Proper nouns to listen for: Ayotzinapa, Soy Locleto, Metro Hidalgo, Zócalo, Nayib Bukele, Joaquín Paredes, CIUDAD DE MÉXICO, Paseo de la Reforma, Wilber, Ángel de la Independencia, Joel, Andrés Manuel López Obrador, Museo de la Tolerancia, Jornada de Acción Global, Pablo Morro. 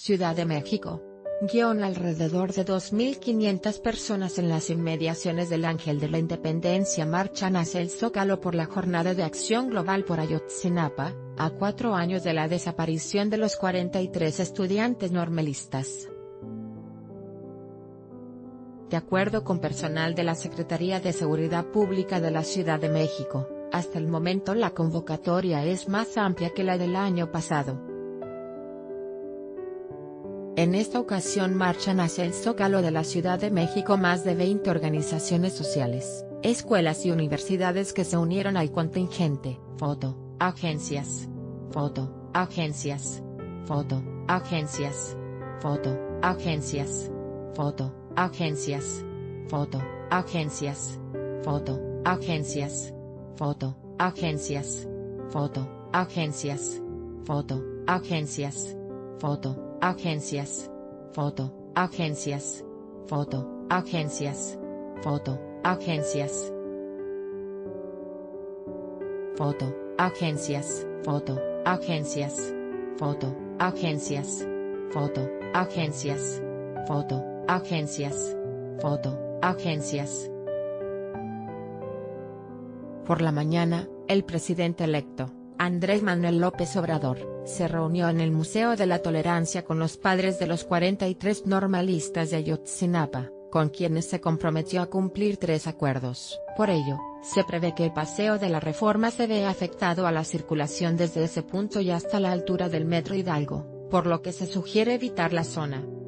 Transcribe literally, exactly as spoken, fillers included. Ciudad de México. Guión alrededor de dos mil quinientas personas en las inmediaciones del Ángel de la Independencia marchan hacia el Zócalo por la Jornada de Acción Global por Ayotzinapa, a cuatro años de la desaparición de los cuarenta y tres estudiantes normalistas. De acuerdo con personal de la Secretaría de Seguridad Pública de la Ciudad de México, hasta el momento la convocatoria es más amplia que la del año pasado. En esta ocasión marchan hacia el Zócalo de la Ciudad de México más de veinte organizaciones sociales, escuelas y universidades que se unieron al contingente. Foto, agencias. Foto, agencias. Foto, agencias. Foto, agencias. Foto, agencias. Foto, agencias. Foto, agencias. Foto, agencias. Foto, agencias. Foto, agencias. Foto. Agencias. Foto. Agencias. Foto. Agencias. Foto. Agencias. Foto. Agencias. Foto. Agencias. Foto. Agencias. Foto. Agencias. Foto. Agencias. Foto. Agencias. Por la mañana, el presidente electo, Andrés Manuel López Obrador, se reunió en el Museo de la Tolerancia con los padres de los cuarenta y tres normalistas de Ayotzinapa, con quienes se comprometió a cumplir tres acuerdos. Por ello, se prevé que el Paseo de la Reforma se vea afectado a la circulación desde ese punto y hasta la altura del Metro Hidalgo, por lo que se sugiere evitar la zona.